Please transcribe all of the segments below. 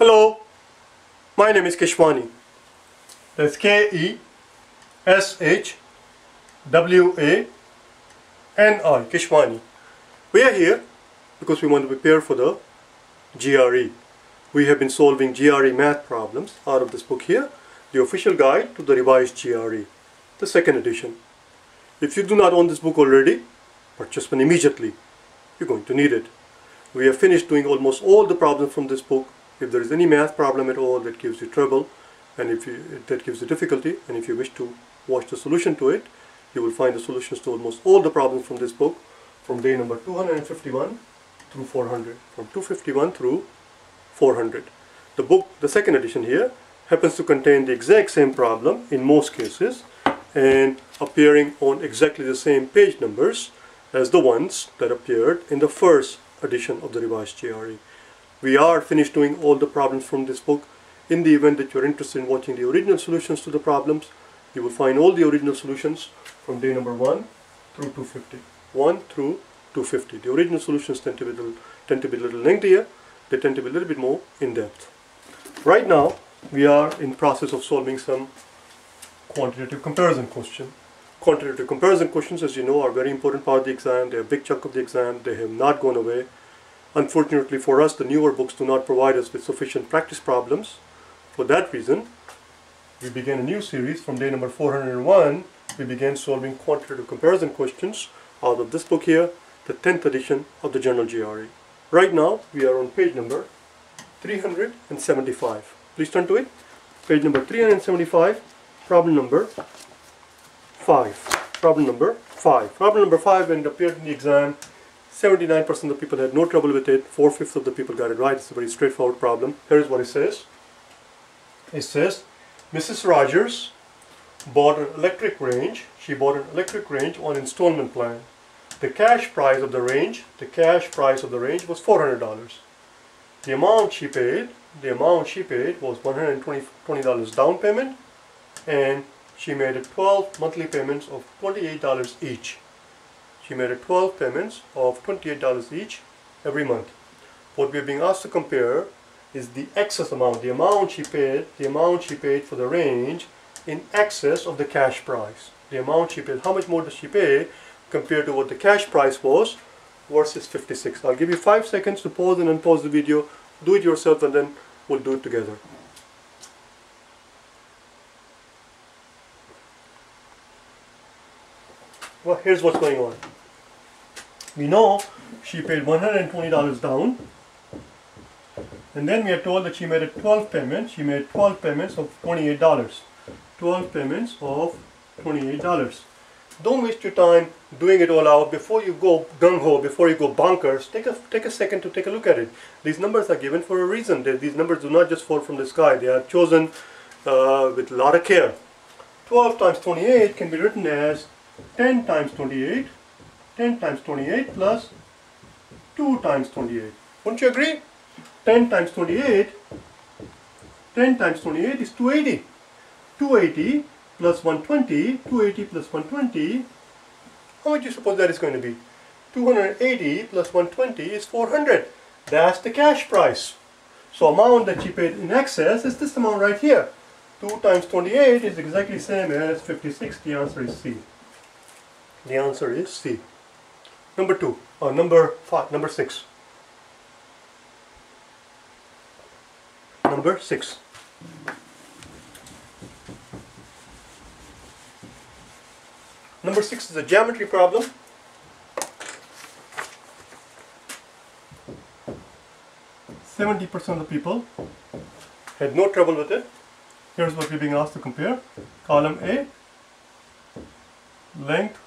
Hello, my name is Keshwani. That's Keshwani, Keshwani. We are here because we want to prepare for the GRE. We have been solving GRE math problems out of this book here, the official guide to the revised GRE, the second edition. If you do not own this book already, purchase one immediately. You're going to need it. We have finished doing almost all the problems from this book. If there is any math problem at all that gives you trouble, and that gives you difficulty, and if you wish to watch the solution to it, you will find the solutions to almost all the problems from this book from day number 251 through 400. From 251 through 400. The book, the second edition here, happens to contain the exact same problem in most cases and appearing on exactly the same page numbers as the ones that appeared in the first edition of the revised GRE. We are finished doing all the problems from this book. In the event that you are interested in watching the original solutions to the problems, you will find all the original solutions from day number 1 through 250. 1 through 250. The original solutions tend to be a little lengthier. They tend to be a little bit more in-depth. Right now, we are in process of solving some quantitative comparison questions. Quantitative comparison questions, as you know, are a very important part of the exam. They are a big chunk of the exam. They have not gone away. Unfortunately for us, the newer books do not provide us with sufficient practice problems. For that reason, we began a new series from day number 401. We began solving quantitative comparison questions out of this book here, the 10th edition of the General GRE. Right now, we are on page number 375. Please turn to it. Page number 375, problem number 5. Problem number 5. Problem number 5, when it appeared in the exam, 79% of the people had no trouble with it. 4/5 of the people got it right. It's a very straightforward problem. Here is what it says. It says, Mrs. Rogers bought an electric range. She bought an electric range on installment plan. The cash price of the range was $400. The amount she paid was $120 down payment, and she made it 12 monthly payments of $28 each. She made it 12 payments of $28 each every month. What we are being asked to compare is the excess amount, the amount she paid for the range in excess of the cash price. The amount she paid, how much more does she pay compared to what the cash price was versus 56. I'll give you 5 seconds to pause and unpause the video. Do it yourself and then we'll do it together. Well, here's what's going on. We know she paid $120 down, and then we are told that she made 12 payments. She made 12 payments of $28. 12 payments of $28. Don't waste your time doing it all out. Before you go gung-ho, before you go bonkers, take a second to take a look at it. These numbers are given for a reason. These numbers do not just fall from the sky. They are chosen with a lot of care. 12 times 28 can be written as 10 times 28. 10 times 28 plus 2 times 28. Wouldn't you agree? 10 times 28 is 280. 280 plus 120. 280 plus 120. How much do you suppose that is going to be? 280 plus 120 is 400. That's the cash price. So amount that she paid in excess is this amount right here. 2 times 28 is exactly same as 56. The answer is C. The answer is C. Number 2, or number 6. Number 6. Number 6 is a geometry problem. $70% of the people had no trouble with it. Here's what we're being asked to compare. Column A, length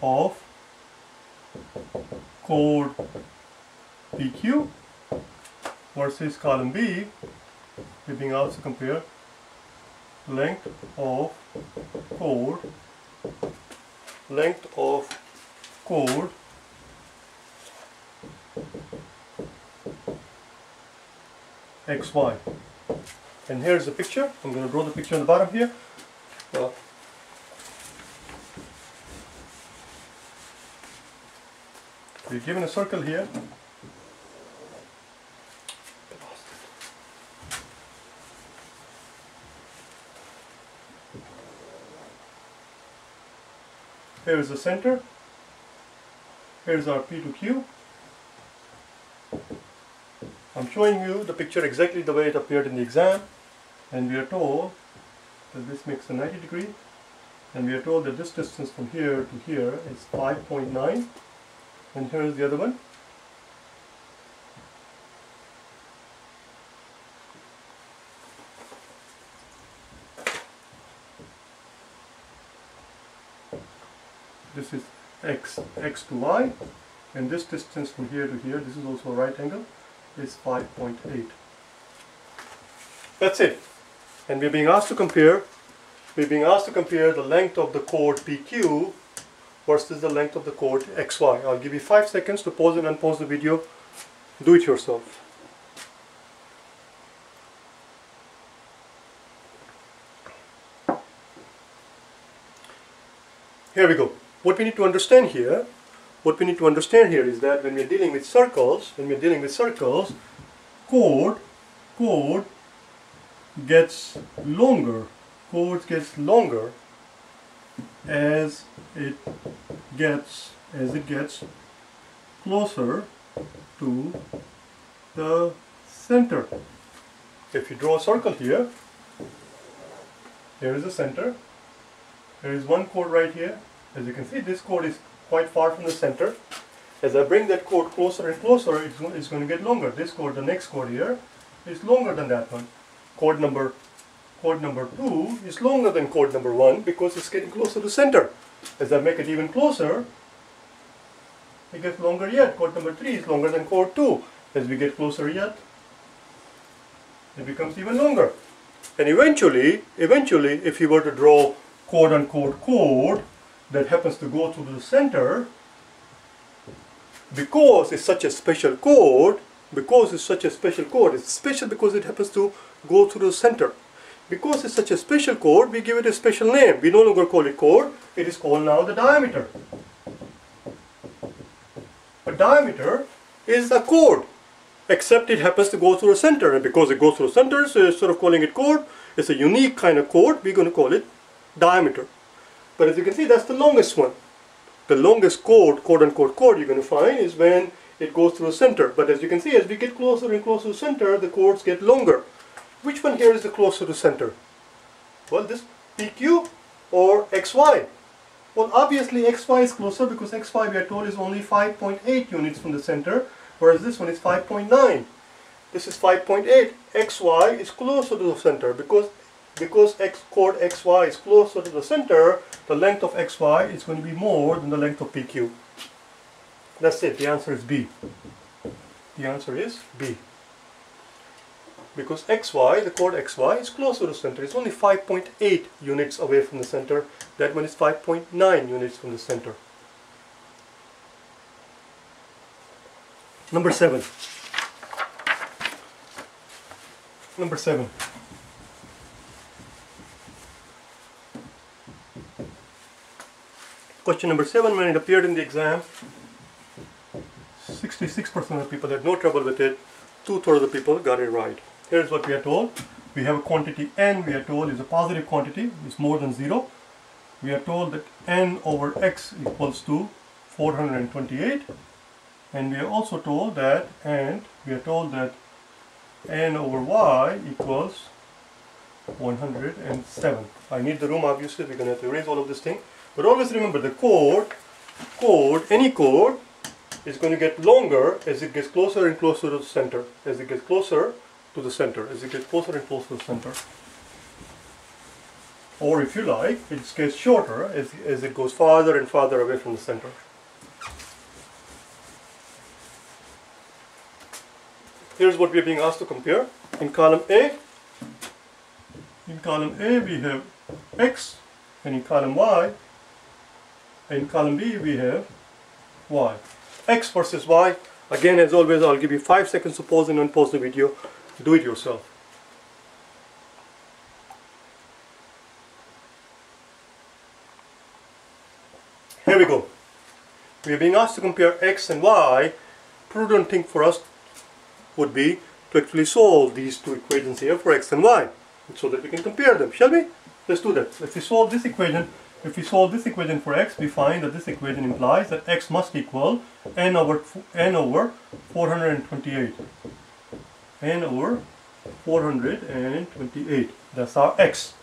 of chord PQ versus column B. We're being asked to compare length of chord XY. And here's the picture. I'm going to draw the picture on the bottom here. We're given a circle here. Here is the center. Here is our P to Q. I'm showing you the picture exactly the way it appeared in the exam, and we are told that this makes a 90 degree, and we are told that this distance from here to here is 5.9, and here is the other one. This is x to y, and this distance from here to here, this is also a right angle, is 5.8. That's it. And we're being asked to compare the length of the chord PQ versus the length of the chord XY. I'll give you 5 seconds to pause and unpause the video. Do it yourself. Here we go. What we need to understand here is that when we're dealing with circles, chord gets longer. Chord gets longer as it gets closer to the center. If you draw a circle here, here is the center. There is one chord right here. As you can see, this chord is quite far from the center. As I bring that chord closer and closer, it's going to get longer. This chord, the next chord here, is longer than that one. Chord number 2 is longer than chord number 1 because it's getting closer to the center. As I make it even closer, it gets longer yet. Chord number 3 is longer than chord 2. As we get closer yet, it becomes even longer. And eventually, if you were to draw quote-unquote chord that happens to go through the center, because it's such a special chord, it's special because it happens to go through the center. Because it's such a special chord, we give it a special name. We no longer call it chord, it is called now the diameter. A diameter is a chord, except it happens to go through the center, and because it goes through the center, so instead of calling it chord, it's a unique kind of chord, we're going to call it diameter. But as you can see, that's the longest one. The longest chord, quote-unquote chord, you're going to find is when it goes through the center. But as you can see, as we get closer and closer to the center, the chords get longer. Which one here is the closer to center? Well, this PQ or XY? Well, obviously XY is closer because XY, we are told, is only 5.8 units from the center, whereas this one is 5.9. This is 5.8. XY is closer to the center because chord XY is closer to the center, the length of XY is going to be more than the length of PQ. That's it. The answer is B. The answer is B. Because XY, the chord XY, is closer to the center. It's only 5.8 units away from the center. That one is 5.9 units from the center. Number 7. Question number 7, when it appeared in the exam, 66% of people had no trouble with it. 2/3 of the people got it right. Here's what we are told. We have a quantity n, we are told, is a positive quantity, it's more than 0. We are told that n over x equals to 428. And we are also told that, n over y equals 107. I need the room, obviously, we're going to have to erase all of this thing. But always remember, the chord, any chord, is going to get longer as it gets closer and closer to the center. Or if you like, it gets shorter as it goes farther and farther away from the center. Here's what we're being asked to compare. In column A we have X, and in column Y, in column B we have y. X versus y. Again, as always, I'll give you 5 seconds to pause and unpause the video. Do it yourself. Here we go. We are being asked to compare x and y. Prudent thing for us would be to actually solve these two equations here for x and y so that we can compare them, shall we? Let's do that. If we solve this equation, for x, we find that this equation implies that x must equal n over 428. N over 428. That's our x.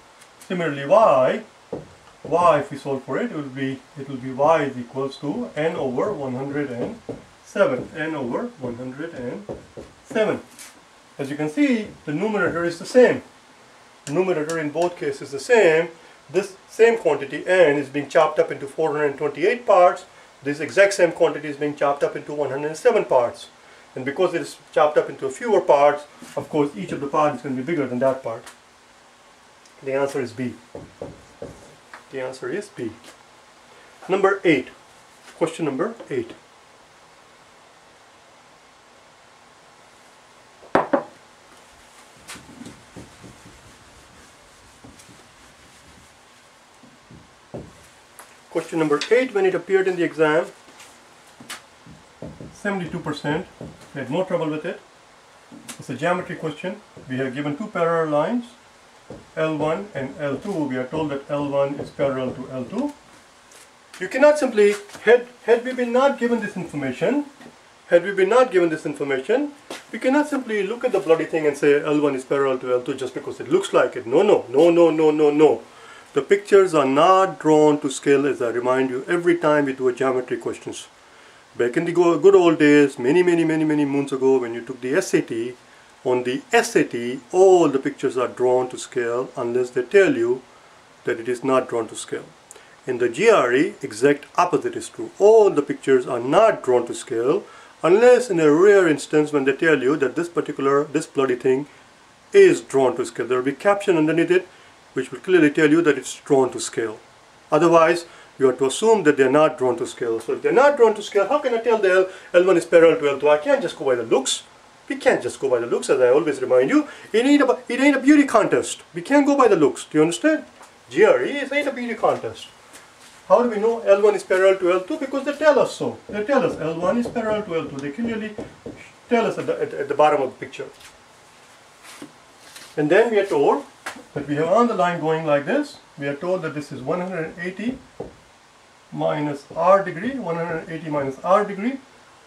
Similarly, y, if we solve for it, it will be y is equals to n over 107. N over 107. As you can see, the numerator is the same. The numerator in both cases is the same. This same quantity n is being chopped up into 428 parts. This exact same quantity is being chopped up into 107 parts. And because it is chopped up into fewer parts, of course, each of the parts is going to be bigger than that part. The answer is B. The answer is B. Number 8. Question number 8. Question number 8, when it appeared in the exam, 72%, we had no trouble with it. It's a geometry question. We have given two parallel lines, L1 and L2. We are told that L1 is parallel to L2. You cannot simply, had we not given this information, we cannot simply look at the bloody thing and say L1 is parallel to L2 just because it looks like it. No. The pictures are not drawn to scale, as I remind you every time we do a geometry questions. Back in the good old days, many moons ago, when you took the SAT, on the SAT, all the pictures are drawn to scale unless they tell you that it is not drawn to scale. In the GRE, exact opposite is true. All the pictures are not drawn to scale unless in a rare instance when they tell you that this bloody thing is drawn to scale. There will be caption underneath it, which will clearly tell you that it's drawn to scale. Otherwise, you have to assume that they're not drawn to scale. So if they're not drawn to scale, how can I tell the L1 is parallel to L2? I can't just go by the looks. We can't just go by the looks, as I always remind you. It ain't a beauty contest. We can't go by the looks. Do you understand? GRE, it ain't a beauty contest. How do we know L1 is parallel to L2? Because they tell us so. They tell us L1 is parallel to L2. They clearly tell us at the bottom of the picture. And then we are told that we have on the line going like this, we are told that this is 180 minus r degree, 180 minus r degree.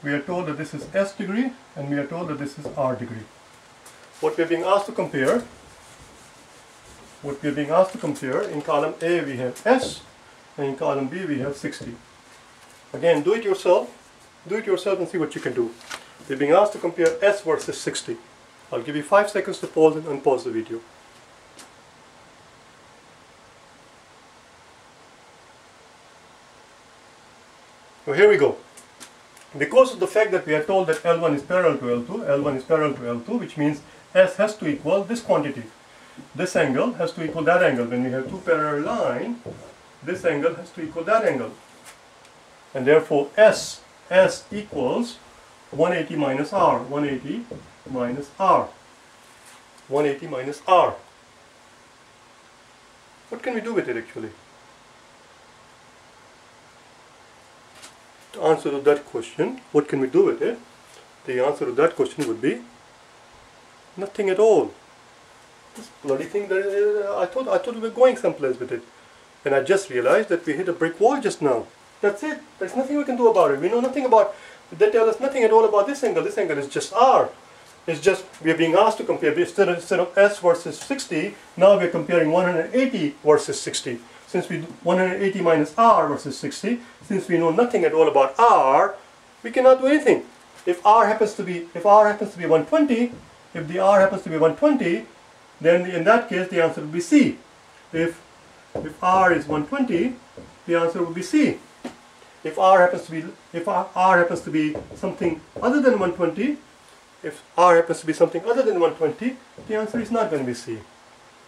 We are told that this is s degree, and we are told that this is r degree. What we are being asked to compare, in column A we have s, and in column B we have 60. Again, do it yourself and see what you can do. We are being asked to compare s versus 60. I'll give you 5 seconds to pause and unpause the video. So here we go. Because of the fact that we are told that L1 is parallel to L2, which means S has to equal this quantity. This angle has to equal that angle. When we have two parallel lines, this angle has to equal that angle. And therefore S equals 180 minus R, 180 minus R. What can we do with it actually? The answer to that question, what can we do with it? The answer to that question would be nothing at all. This bloody thing, I thought we were going someplace with it. And I just realized that we hit a brick wall just now. That's it. There's nothing we can do about it. We know nothing about, they tell us nothing at all about this angle. This angle is just R. It's just, we are being asked to compare, instead of S versus 60, now we are comparing 180 versus 60. Since we do 180 minus R versus 60, since we know nothing at all about R, we cannot do anything. If R happens to be 120, if the R happens to be 120, then in that case the answer would be C. If R is 120, the answer would be C. If R happens to be something other than 120, the answer is not going to be C,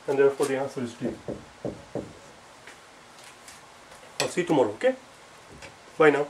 and therefore the answer is D. I'll see you tomorrow, okay? Bye now.